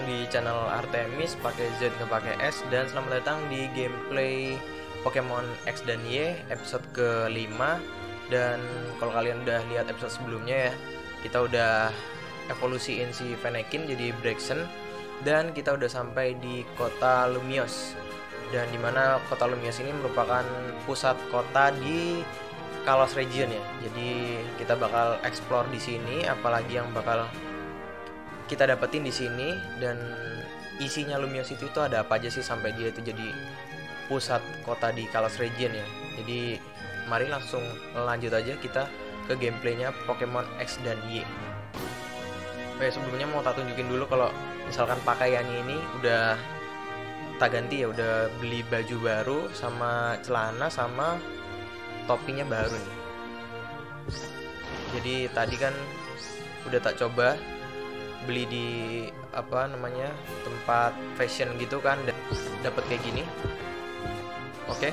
datang di channel Artemis, pakai Z nggak pakai S, dan selamat datang di gameplay Pokemon X dan Y episode ke-5. Dan kalau kalian udah lihat episode sebelumnya ya, kita udah evolusiin si Fennekin jadi Braxen, dan kita udah sampai di kota Lumiose, dan dimana kota Lumiose ini merupakan pusat kota di Kalos region ya. Jadi kita bakal explore di sini, apalagi yang bakal kita dapetin di sini, dan isinya Lumiose itu ada apa aja sih sampai dia itu jadi pusat kota di Kalos region ya. Jadi mari langsung lanjut aja kita ke gameplaynya Pokemon X dan Y. Oke, sebelumnya mau tak tunjukin dulu kalau misalkan pakaiannya ini udah tak ganti ya, udah beli baju baru sama celana sama topinya baru nih. Jadi tadi kan udah tak coba beli di tempat fashion gitu kan, dan dapat kayak gini. Oke,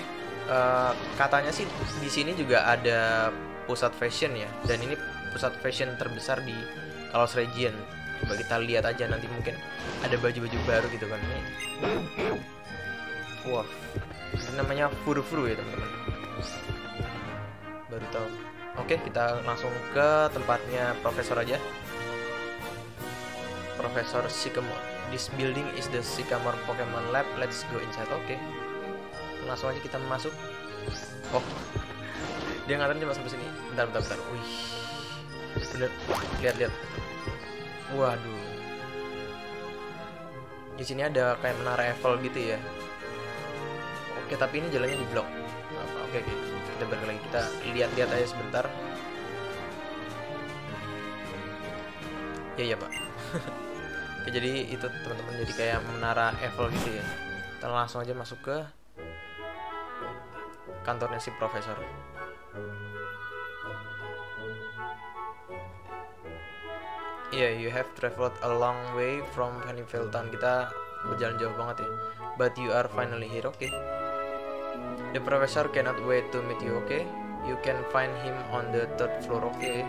katanya sih di sini juga ada pusat fashion ya, dan ini pusat fashion terbesar di Kalos region. Coba kita lihat aja, nanti mungkin ada baju-baju baru gitu kan nih. Wow, ini namanya Furfrou ya teman-teman, baru tahu. Oke, kita langsung ke tempatnya Profesor aja. Profesor Sycamore. This building is the Sycamore Pokemon Lab. Let's go inside. Oke, langsung aja kita masuk. Oh, dia nganterin cuma sampai sini. Bentar. Wih, bener. Lihat. Waduh. Di sini ada kayak menara Eiffel gitu ya. Oke, tapi ini jalannya di blok. Oke. Kita balik lagi. Kita lihat-lihat aja sebentar. Ya Pak. Oke, jadi itu teman-teman, jadi kayak menara Eiffel gitu ya. Kita langsung aja masuk ke kantornya si Profesor. Yeah, you have traveled a long way from Hanyville Town. Kita berjalan jauh banget ya. But you are finally here. Oke. The Professor cannot wait to meet you. Oke. You can find him on the third floor. Oke.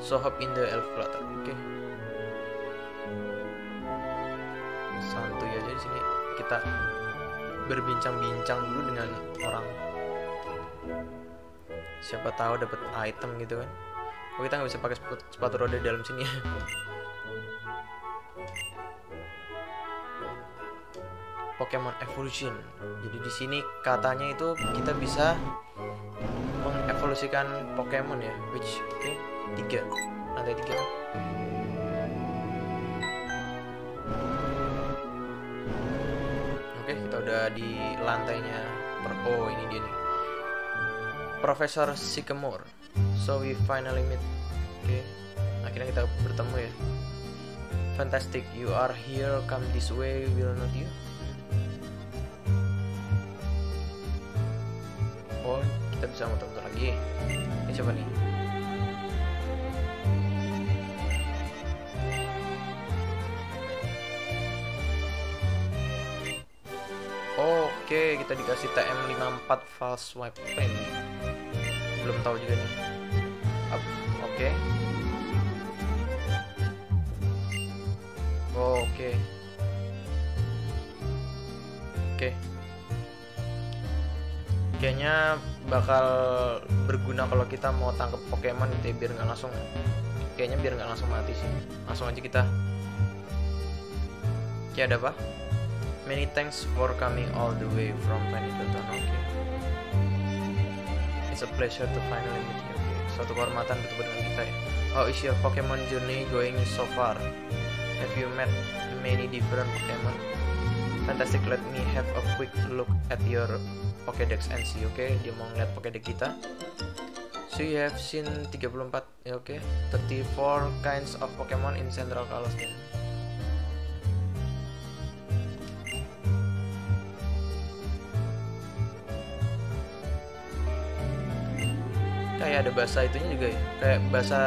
So hop in the elevator. Oke. Santuy aja di sini. Kita berbincang-bincang dulu dengan orang, siapa tahu dapat item gitu kan. Oh, kita nggak bisa pakai sepatu roda di dalam sini ya. Pokemon Evolution. Jadi di sini katanya itu kita bisa mengevolusikan Pokemon ya, which okay, 3, lantai 3. Oke, kita udah di lantainya. Oh, ini dia nih, Profesor Sycamore. So we finally meet. Oke, akhirnya kita bertemu ya. Fantastic, you are here. Come this way, will not you? Oh, kita bisa muter-muter lagi. Ini coba nih. Oke, kita dikasih TM54 False Swipe. Belum tahu juga nih. Oke. Oke. Kayaknya bakal berguna kalau kita mau tangkap Pokemon gitu ya, biar nggak langsung. Kayaknya biar nggak langsung mati sih. Langsung aja kita. Oke, ada apa? Many thanks for coming all the way from Hanyville Town. Oke. It's a pleasure to finally meet you. Okay. Suatu kehormatan bertemu dengan kita ya. How is your Pokemon journey going so far? Have you met many different Pokemon? Fantastic, let me have a quick look at your Pokedex and see. Okay, dia mau ngeliat Pokedex kita. So you have seen 34, ya, okay, 34 kinds of Pokemon in Central Kalos. Kayak ada bahasa itunya juga ya, kayak bahasa,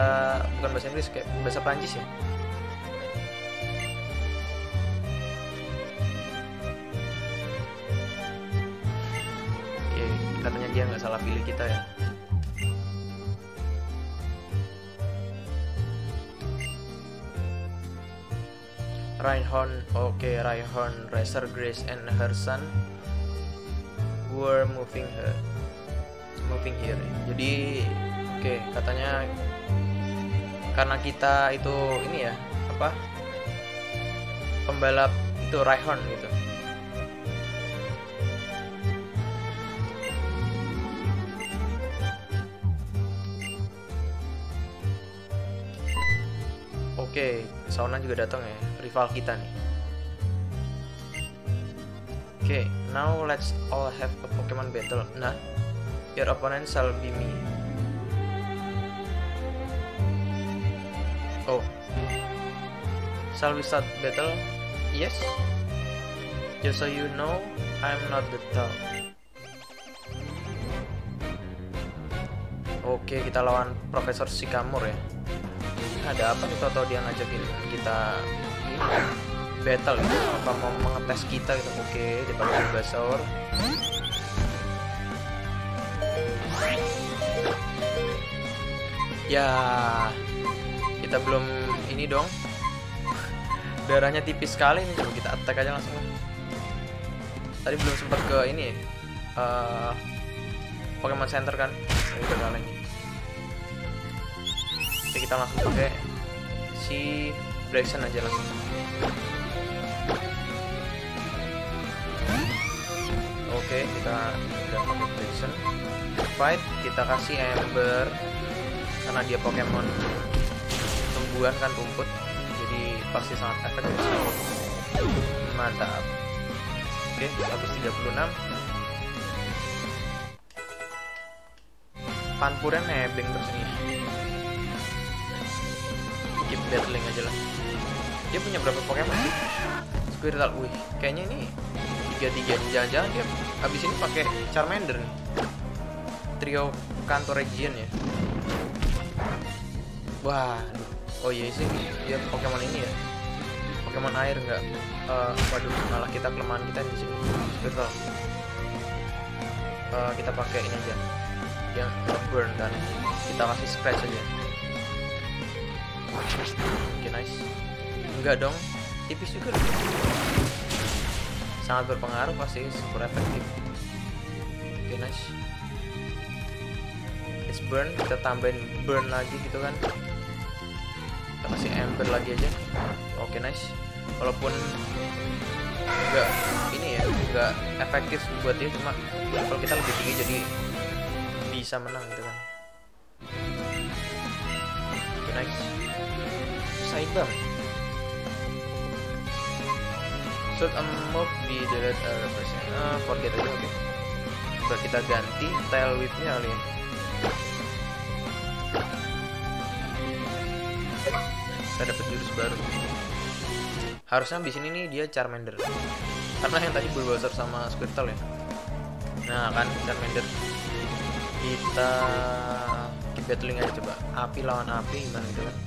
bukan bahasa Inggris, kayak bahasa Prancis ya. Oke, katanya dia nggak salah pilih kita ya. Reinhorn, okay, Rhyhorn, Racer Grace and her son were moving here. Jadi oke, katanya karena kita itu ini ya, apa, pembalap itu Rhyhorn gitu. Oke, Shauna juga datang ya, rival kita nih. Oke, now let's all have a Pokemon battle. Nah, your opponent shall be me. Oh, shall we start battle? Yes. Just so you know, I'm not the top. Oke, kita lawan Profesor Sycamore ya. Ada apa nih, toto dia ngajakin kita ini battle gitu, apa mau mengetes kita gitu. Oke, depan Bulbasaur. Ya, kita belum ini dong. Darahnya tipis sekali nih, coba kita attack aja langsung. Tadi belum sempat ke ini ya, Pokemon Center kan. Saya udah kalah nih. Kita langsung pakai si Braxen aja langsung. Oke, kita udah pakai Braxen. Fight, kita kasih Ember karena dia Pokemon tumbuhan kan, rumput, jadi pasti sangat efektif. Mantap. Oke, 136. Panpuran nebeng terus ini. Keep battling aja lah. Dia punya berapa Pokemon sih? Squirtle, wih, kayaknya ini 3-3. Jangan-jangan dia abis ini pakai Charmander nih. Trio Kanto Region ya. Wah, oh iya sih, dia Pokemon ini ya. Pokemon air nggak? Waduh, malah kita kelemahan kita di sini. Squirtle, kita pakai ini aja, yang burn dan kita kasih scratch aja. Oke, nice. Enggak dong, tipis juga. Sangat berpengaruh pasti, super efektif. Oke, nice. It's burn, kita tambahin burn lagi gitu kan. Kita kasih ember lagi aja. Oke, nice. Walaupun enggak ini ya, enggak efektif buat dia, cuma level kita lebih tinggi jadi bisa menang gitu kan. Oke, nice. Item should a move be deleted or replaced? Forget aja, oke. Coba kita ganti tail whip-nya kali ya. Kita dapat jurus baru. Harusnya di sini nih dia Charmander. Karena yang tadi Bulbasaur sama Squirtle ya. Nah, kan Charmander. Kita keep battling aja coba. Api lawan api gimana gitu kan.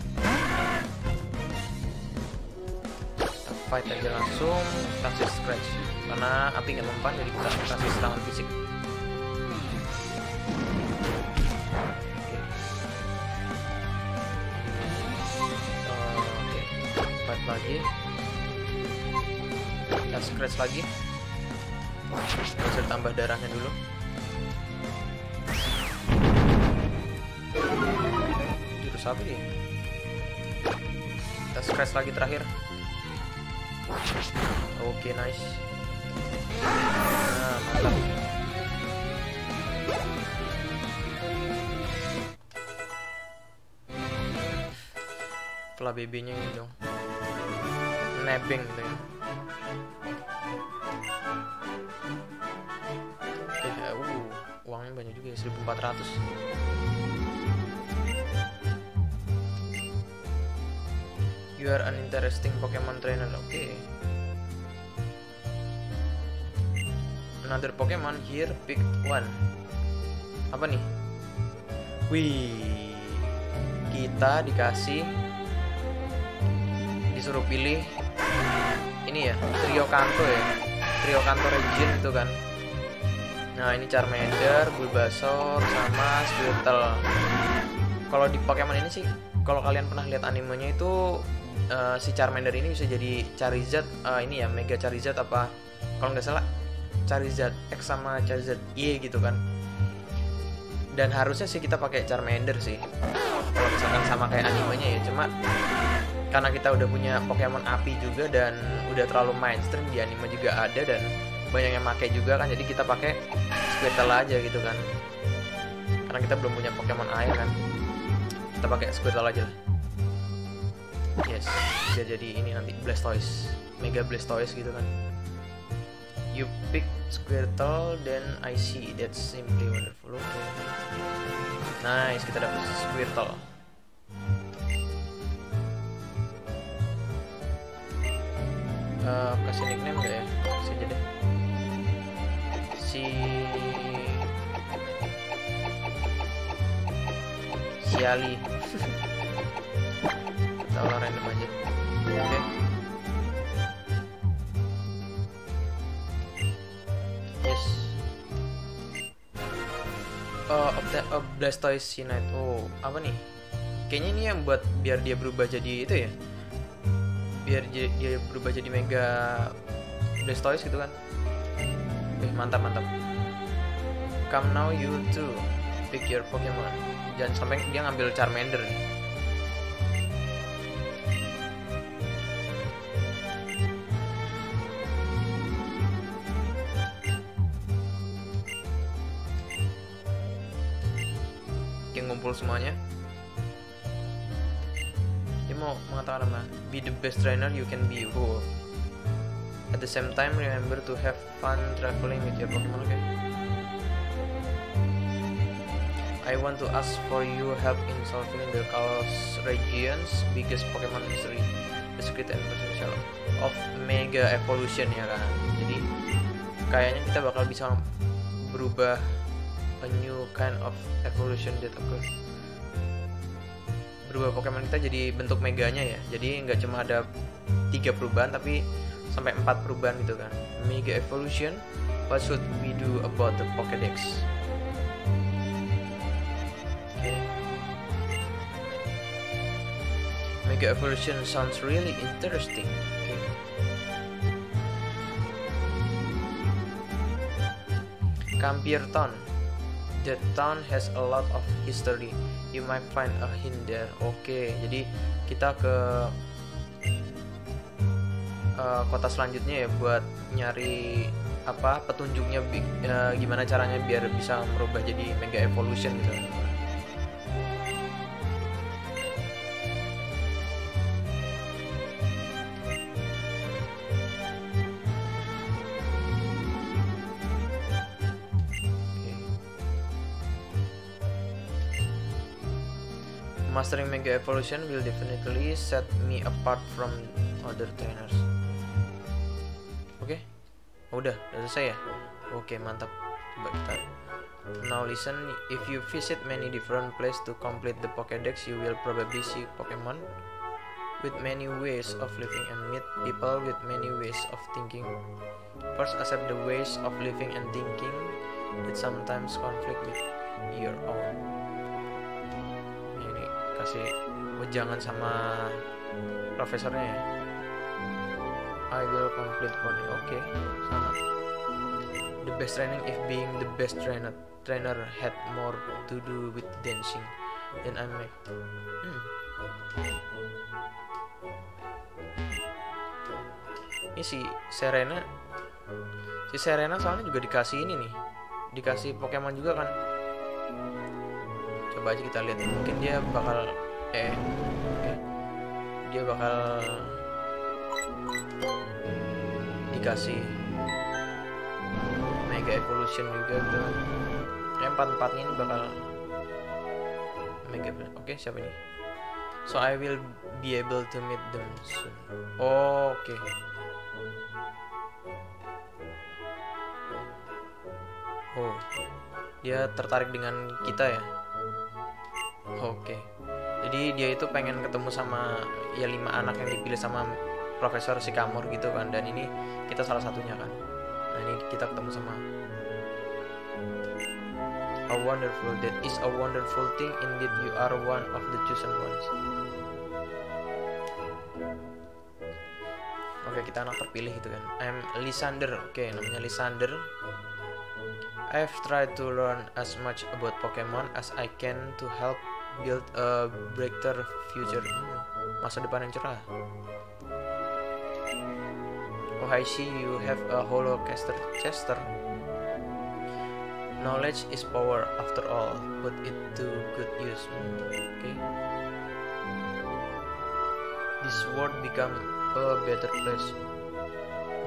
Fight aja langsung, kasih scratch karena api nggak mempan, jadi kita kasih serangan fisik. Oke, fight lagi, kita scratch lagi, terus tambah darahnya dulu. Jurus apa ya? Kita scratch lagi terakhir. Oke, nice. Nah, mantap. Pelah BB-nya ini dong. Nebeng gitu ya. Oke, uangnya banyak juga ya, 1400. You are an interesting Pokemon trainer. Okay. Another Pokemon here, pick one. Apa nih? Wih, kita dikasih, disuruh pilih ini ya, trio Kanto ya, trio Kanto Region itu kan. Nah, ini Charmander, Bulbasaur, sama Squirtle. Kalau di Pokemon ini sih, kalau kalian pernah lihat animenya itu si Charmander ini bisa jadi Charizard, ini ya Mega Charizard apa kalau nggak salah Charizard X sama Charizard Y gitu kan. Dan harusnya sih kita pakai Charmander sih kalau misalkan sama kayak animenya ya, cuma karena kita udah punya Pokemon api juga dan udah terlalu mainstream, di anime juga ada dan banyak yang pakai juga kan, jadi kita pakai Squirtle aja gitu kan, karena kita belum punya Pokemon air kan, kita pakai Squirtle aja lah. Yes, bisa jadi ini nanti Blastoise, Mega Blastoise gitu kan. You pick Squirtle, then I see that's simply wonderful. Okay. Nice, kita dapat Squirtle. Kasih nickname gak ya? Kasih aja deh. Siali. Kita ulang random aja. Oke. Okay. Blastoise Unite. Oh, apa nih? Kayaknya ini yang buat biar dia berubah jadi itu ya. Biar dia berubah jadi Mega Blastoise gitu kan. Mantap, mantap. Come now you too. Pick your Pokemon. Jangan sampai dia ngambil Charmander nih. Ngumpul semuanya. Dia mau mengatakan apa? Be the best trainer you can be. Oh. At the same time remember to have fun traveling with your Pokemon. Okay. I want to ask for your help in solving the Kalos region's biggest Pokemon mystery, the secret and potential of Mega Evolution ya kan. Jadi kayaknya kita bakal bisa berubah a new kind of evolution that occurs. Berubah Pokemon kita jadi bentuk meganya ya. Jadi nggak cuma ada 3 perubahan tapi sampai 4 perubahan gitu kan. Mega Evolution, what should we do about the Pokedex? Okay. Mega Evolution sounds really interesting. Okay. Campyrton. The town has a lot of history. You might find a hint there. Oke, jadi kita ke kota selanjutnya ya buat nyari apa petunjuknya, gimana caranya biar bisa merubah jadi Mega Evolution gitu. Mastering Mega Evolution will definitely set me apart from other trainers. Oke, okay. Udah selesai ya. Oke, mantap. Coba kita. Now listen, if you visit many different places to complete the Pokédex, you will probably see Pokemon with many ways of living and meet people with many ways of thinking. First, accept the ways of living and thinking that sometimes conflict with your own. Kasih wejangan sama profesornya ya. I will complete for you. Oke, okay. Sama. The best training if being the best trainer had more to do with dancing than I make. Ini si Serena soalnya juga dikasih ini nih, dikasih Pokemon juga kan. Coba aja kita lihat, mungkin dia bakal dia bakal dikasih Mega Evolution juga tuh. Yang 4-4 ini bakal Mega. Oke, siapa ini? So I will be able to meet them soon. Oke. Oh, dia tertarik dengan kita ya. Oke, jadi dia itu pengen ketemu sama ya 5 anak yang dipilih sama Profesor Sycamore gitu kan, dan ini kita salah satunya kan. Nah, ini kita ketemu sama. A wonderful, that is a wonderful thing indeed, you are one of the chosen ones. Oke, kita anak terpilih itu kan. I'm Lysander. Oke, namanya Lysander. I've tried to learn as much about Pokemon as I can to help build a brighter future. Masa depan yang cerah. Oh, I see you have a hollow Chester. Knowledge is power after all, put it to good use. Okay. This world become a better place.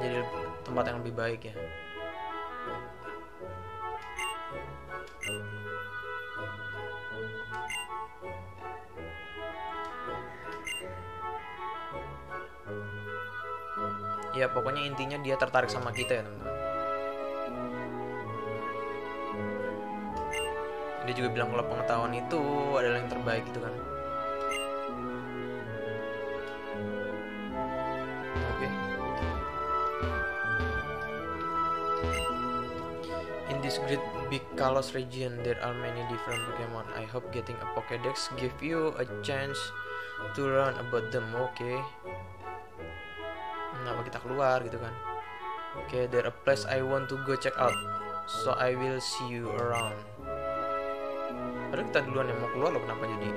Jadi tempat yang lebih baik ya. Ya pokoknya intinya dia tertarik sama kita ya teman-teman. Dia juga bilang kalau pengetahuan itu adalah yang terbaik gitu kan. Oke. In this great big Kalos region there are many different Pokemon. I hope getting a Pokedex give you a chance to learn about them. Oke. Kenapa kita keluar gitu kan. Oke, there a place I want to go check out. So I will see you around. Padahal kita duluan yang mau keluar loh, kenapa jadi.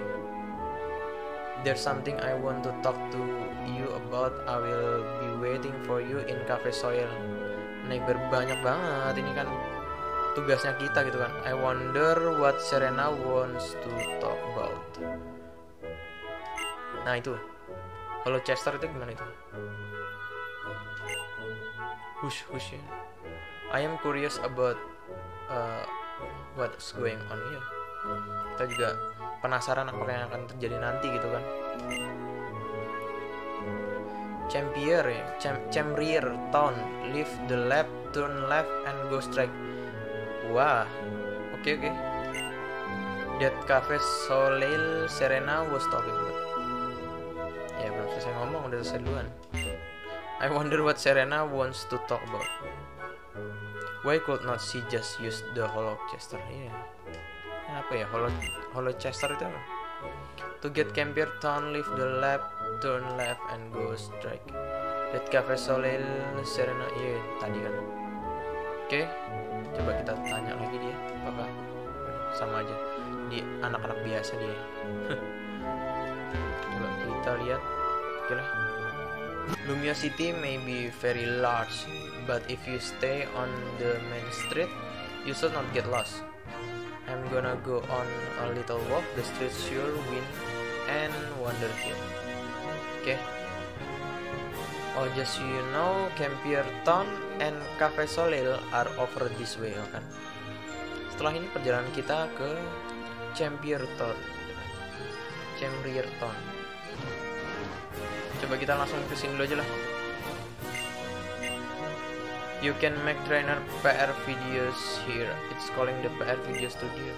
There's something I want to talk to you about. I will be waiting for you in Café Soleil. Naik berbanyak banget ini kan tugasnya kita gitu kan. I wonder what Serena wants to talk about. Nah itu. Kalau Chester itu gimana itu? Hush ya. I am curious about what's going on here. Kita juga penasaran apa yang akan terjadi nanti gitu kan. Champier Town, leave the lab, turn left and go straight. Wah, oke. That Cafe Soleil Serena was talking about. Ya belum selesai ngomong udah selesai duluan. I wonder what Serena wants to talk about. Why could not she just use the hollow Chester? Yeah. Apa ya hollow Chester itu? Apa? To get Campyrton, leave the lab, turn left and go straight. That Cafe Soleil Serena. Iya tadi kan. Oke, coba kita tanya lagi dia. Apakah sama aja di anak-anak biasa dia? Coba kita lihat. Oke lah. Lumiose City may be very large, but if you stay on the main street, you should not get lost. I'm gonna go on a little walk. The streets sure wind and wander here. Okay. Oh, just so you know, Campyrton and Café Soleil are over this way, kan? Setelah ini perjalanan kita ke Campyrton. Coba kita langsung ke sini dulu aja lah. You can make trainer PR videos here. It's calling the PR video studio.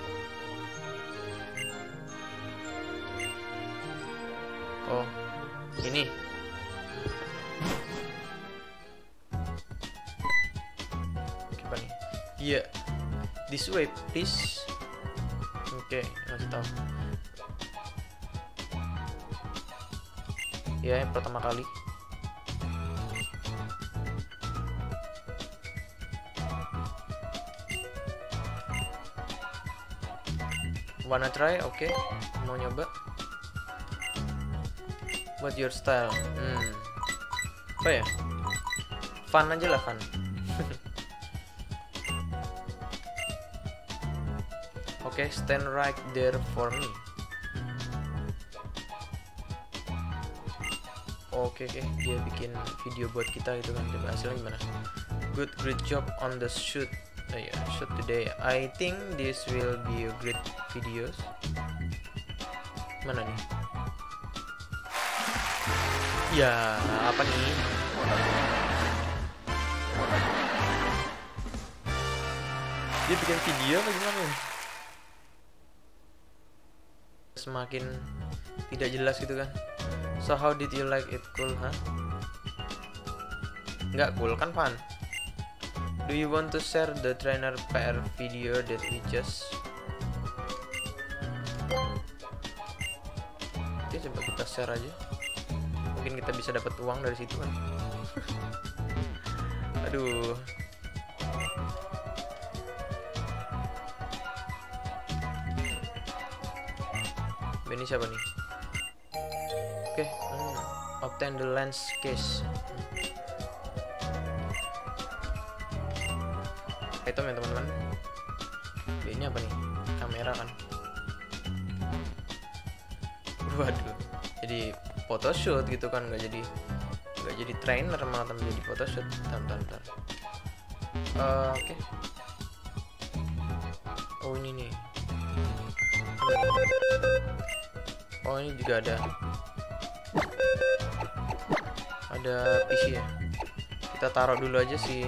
Oh, ini. Apa nih? Iya. This way, please. Oke, kasih tahu. Ya, yang pertama kali. Wanna try? Oke, mau nyoba. What your style? Apa ya? Fun aja lah, fun. Oke, stand right there for me. Oke, dia bikin video buat kita gitu kan. Coba hasilnya gimana? Great job on the shoot. Oh yeah, shoot today. I think this will be a great videos. Mana nih? Ya, apa nih? Dia bikin video apa gimana? Semakin tidak jelas gitu kan. So how did you like it? Cool, huh? Nggak cool kan, Fan? Do you want to share the trainer PR video that we just? Oke, coba kita share aja. mungkin kita bisa dapat uang dari situ kan. Aduh. Ini siapa nih? Oke, obtain the lens case. Item ya teman-teman. Ini apa nih? Kamera kan. Waduh. Jadi photoshoot gitu kan, nggak jadi trainer malah menjadi photoshoot. Bentar. Oke. Oh ini nih. Oh ini juga ada PC ya. Kita taruh dulu aja sih.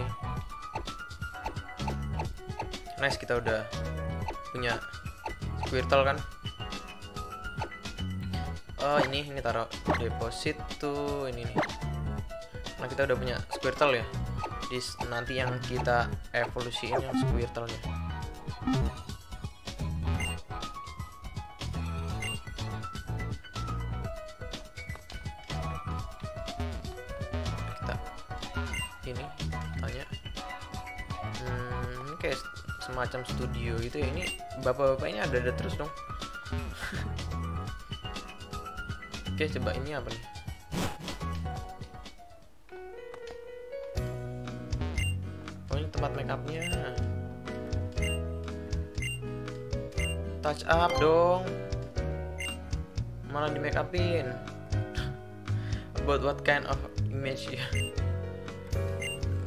Nice, kita udah punya Squirtle kan. Oh ini taruh deposit tuh ini nih. Nah kita udah punya Squirtle ya. Nanti yang kita evolusiin yang Squirtle-nya. Macam studio gitu ya, ini bapak-bapaknya ada terus dong. Oke, coba ini apa nih? Oh ini tempat make upnya. Touch up dong. Malah di make upin. About what kind of image ya?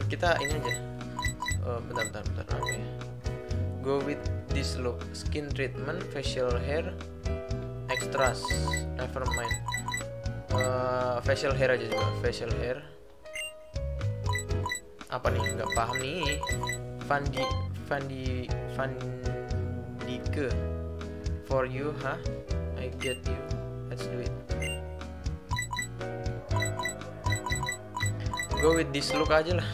Kita ini aja. Oh, bentar. Oke. Go with this look, skin treatment, facial hair, extras, never mind. Facial hair aja juga, facial hair. Apa nih? Nggak paham nih. Vandike for you, huh? I get you. Let's do it. Go with this look aja lah.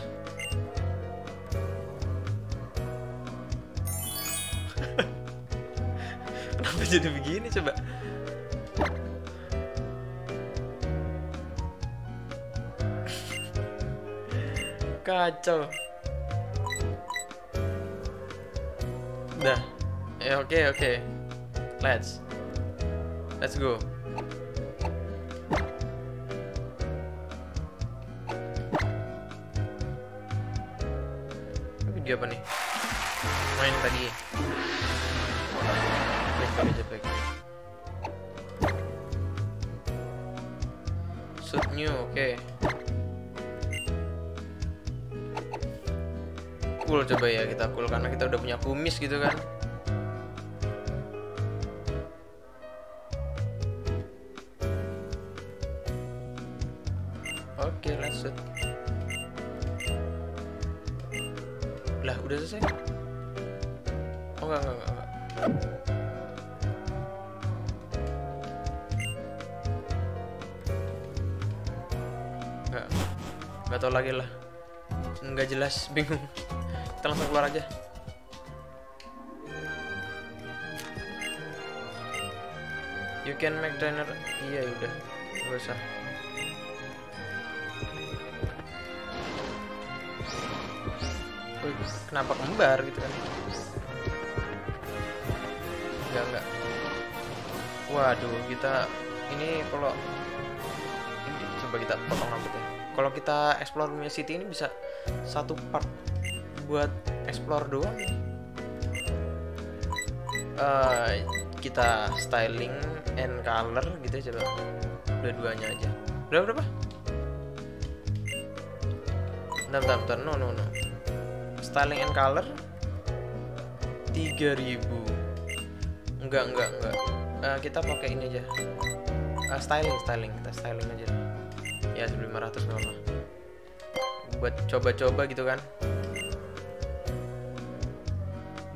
Jadi begini coba. Kacau. Dah. Oke. Let's go. Video apa nih? Main tadi. Shoot new, oke. Cool, coba ya kita cool karena kita udah punya kumis gitu kan. Oke, lanjut. Lah, udah selesai? Oh enggak. Gak tau lagi lah, nggak jelas, bingung. Kita langsung keluar aja. You can make trainer. Iya udah, gak usah. Wih, kenapa kembar gitu kan? Enggak. Waduh, kita ini kalau coba kita potong rambutnya. Kalau kita explore Lumiose City ini bisa satu part buat explore doang. Kita styling and color gitu coba. Dua-duanya aja. Berapa? Bentar. No. Styling and color 3000. Enggak. Kita pakai ini aja. Styling. Kita styling aja. Ya 1500 nggak apa buat coba-coba gitu kan,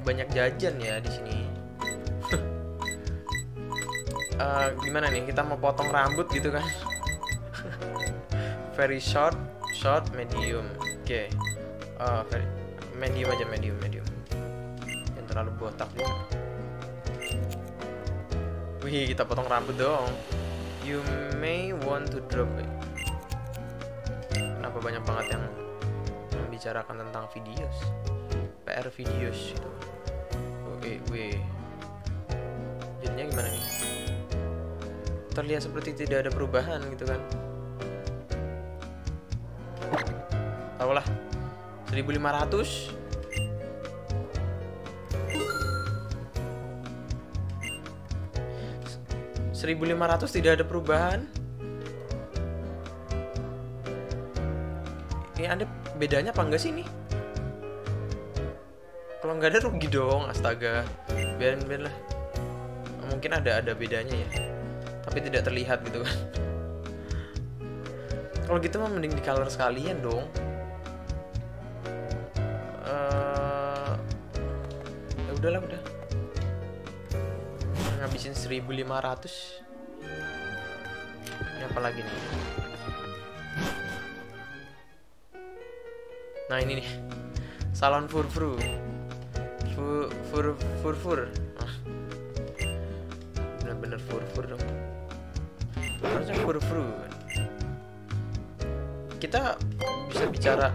banyak jajan ya di sini. Gimana nih kita mau potong rambut gitu kan? Very short, medium. Oke. Medium aja, medium yang terlalu botak gitu. Wih, kita potong rambut dong. You may want to drop it. kenapa banyak banget yang membicarakan tentang videos, PR videos gitu. Weh, jadinya gimana nih? Terlihat seperti tidak ada perubahan gitu kan? Tahulah, 1500. Tidak ada perubahan. Ini ada bedanya apa enggak sih nih? Kalau nggak ada rugi dong, astaga. Biarin lah. Mungkin ada bedanya ya, tapi tidak terlihat gitu kan. Kalau gitu mah mending di color sekalian dong. Ya udahlah, udah. Ngabisin 1500. Ini apa lagi nih? Nah ini nih, salon Furfrou. Bener-bener Furfrou dong. Harusnya Furfrou. Kita bisa bicara.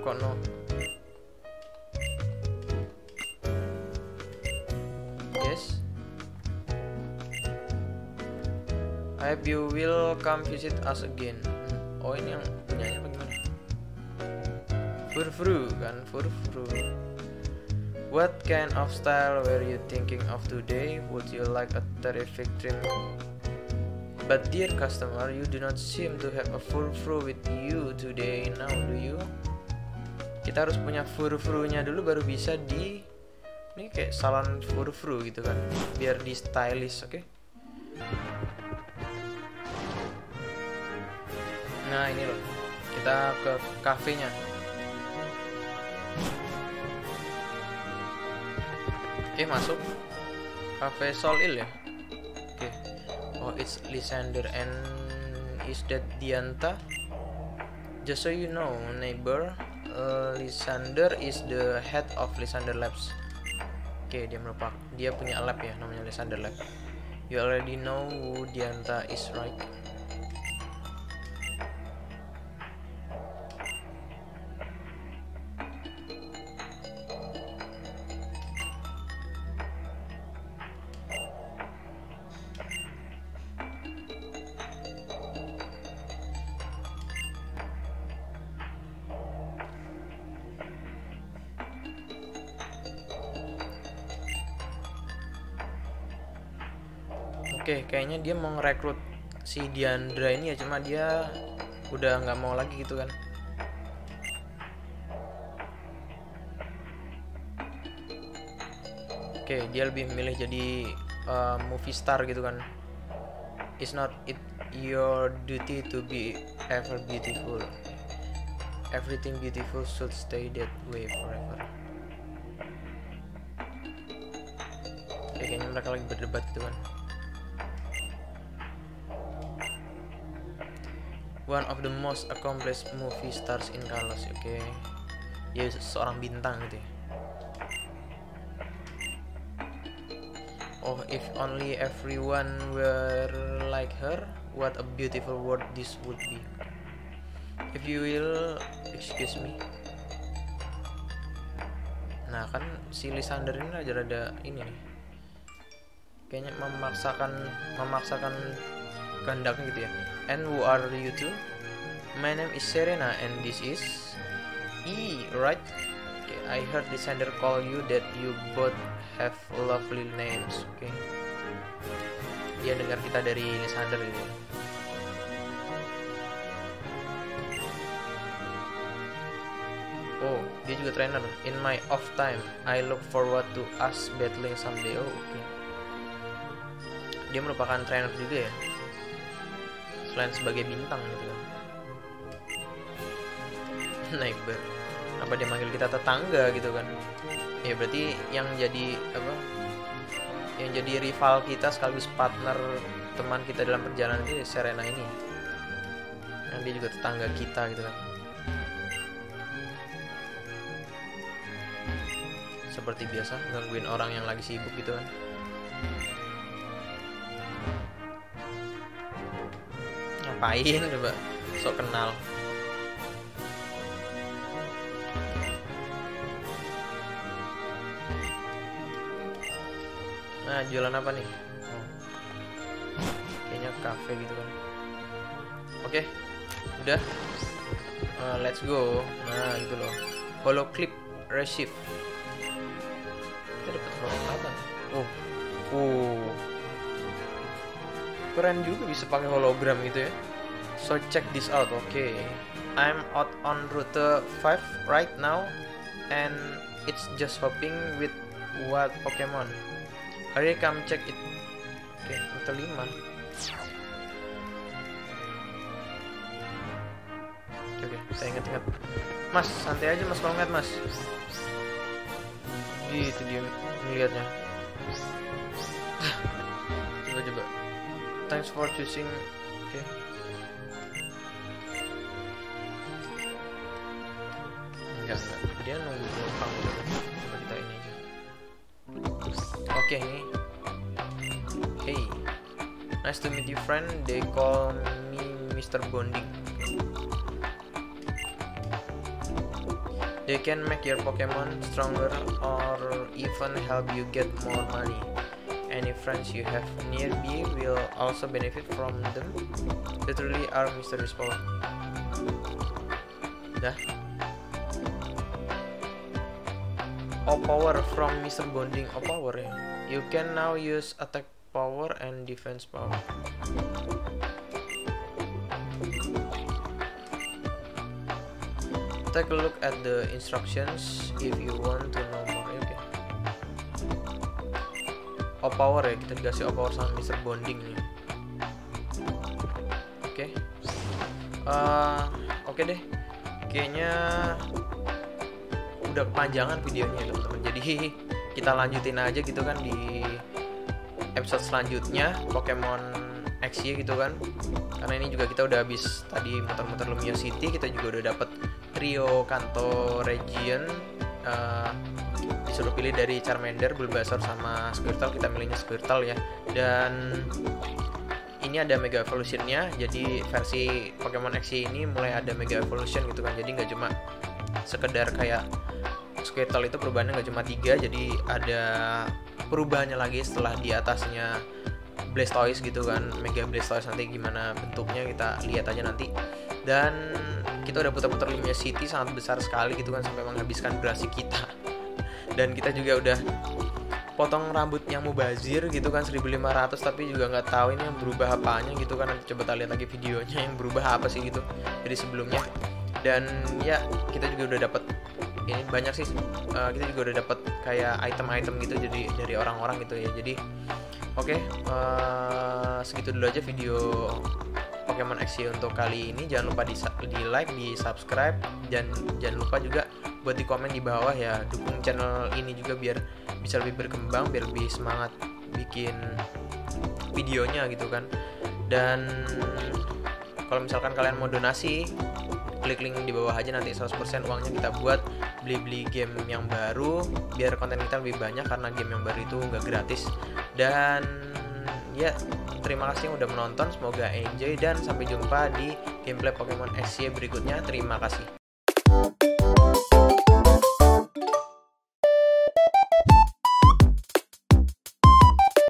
Kok no? Yes. I hope you will come visit us again. Oh, ini yang punyanya apa gimana? Furfrou kan, Furfrou. What kind of style were you thinking of today? Would you like a terrific trim? But dear customer, you do not seem to have a Furfrou with you today. Now do you? Kita harus punya Furfrou-nya dulu baru bisa di... Ini kayak salon Furfrou gitu kan, biar di stylish, oke? Nah ini loh, kita ke cafe-nya. Oke, masuk Café Soleil ya. Oke. Oh, it's Lysander and... Is that Diantha? Just so you know, neighbor, Lysander is the head of Lysander Labs. Oke, dia punya lab ya, namanya Lysander Lab. You already know who Diantha is, right? Oke, kayaknya dia mau ngerekrut si Diandra ini ya, cuma dia udah nggak mau lagi gitu kan. Oke, dia lebih memilih jadi movie star gitu kan. It's not it your duty to be ever beautiful. Everything beautiful should stay that way forever. Oke, kayaknya mereka lagi berdebat gitu kan. One of the most accomplished movie stars in Kalos, oke. Dia seorang bintang gitu ya. Oh, if only everyone were like her, what a beautiful world this would be. If you will, excuse me. Nah kan si Lysander ini rada-rada ini nih. Kayaknya memaksakan kehendaknya gitu ya. And who are you two? My name is Serena and this is... right? Okay, I heard the sender call you that you both have lovely names. Okay. Dia dengar kita dari Lysander gitu. Oh, dia juga trainer. In my off time, I look forward to us battling someday. Oh, okay. Dia merupakan trainer juga ya, selain sebagai bintang gitu kan. Neighbor, apa dia manggil kita tetangga gitu kan? Ya berarti yang jadi apa? Yang jadi rival kita sekaligus partner teman kita dalam perjalanan ini Serena ini. Yang dia juga tetangga kita gitu kan. seperti biasa gangguin orang yang lagi sibuk gitu kan. Ngapain coba sok kenal. Nah, jualan apa nih? Kayaknya kafe gitu kan. Oke, udah. Let's go. Nah, gitu loh. Holo clip receive. Kita dapat holo apa? Oh. Keren juga bisa pakai hologram gitu ya. So check this out. Oke. I'm out on Route 5 right now and it's just hopping with what Pokemon? Hari come check it. Oke, Rute 5. Oke, saya ingat-ingat. Mas, santai aja mas, kalau ingat mas. Gitu dia melihatnya. Coba-coba. Thanks for choosing. Oke. Enggak. Dia nunggu penumpang. Coba kita ini aja. Oke. Hey, nice to meet you friend. They call me Mr. Bonding. They can make your Pokemon stronger or even help you get more money. Any friends you have nearby will also benefit from them. They truly are mysterious power. Dah. Oh, power from Mr. Bonding. Oh, power ya. You can now use attack power and defense power. Take a look at the instructions if you want to know more. Okay. Oh, power ya. Kita dikasih oh power sama Mr. Bonding nih. Oke. Oke deh. Kayaknya udah kepanjangan videonya teman-teman, jadi kita lanjutin aja gitu kan di episode selanjutnya Pokemon X ya gitu kan, karena ini juga kita udah habis tadi muter-muter Lumiose City, kita juga udah dapet trio Kanto Region, disuruh pilih dari Charmander, Bulbasaur sama Squirtle, kita milihnya Squirtle ya, dan ini ada Mega Evolutionnya, jadi versi Pokemon X ini mulai ada Mega Evolution gitu kan, jadi nggak cuma sekedar kayak Squirtle itu perubahannya nggak cuma 3, jadi ada perubahannya lagi setelah di atasnya Blastoise gitu kan, Mega Blastoise nanti gimana bentuknya kita lihat aja nanti. Dan kita udah putar-putar Lumiose City sangat besar sekali gitu kan sampai menghabiskan durasi kita. Dan kita juga udah potong rambutnya Mubazir gitu kan 1500, tapi juga nggak tahu ini yang berubah apanya gitu kan, nanti coba kita lihat lagi videonya yang berubah apa sih gitu dari sebelumnya. Dan ya kita juga udah dapat ini banyak sih, kita juga udah dapat kayak item-item gitu jadi dari orang-orang gitu ya. Jadi oke, segitu dulu aja video Pokemon X untuk kali ini. Jangan lupa di like, di subscribe, dan jangan lupa juga buat di komen di bawah ya, dukung channel ini juga biar bisa lebih berkembang, biar lebih semangat bikin videonya gitu kan. Dan kalau misalkan kalian mau donasi, klik link di bawah aja, nanti 100% uangnya kita buat beli-beli game yang baru biar konten kita lebih banyak, karena game yang baru itu nggak gratis. Dan ya, terima kasih yang udah menonton, semoga enjoy dan sampai jumpa di gameplay Pokemon X berikutnya. Terima kasih.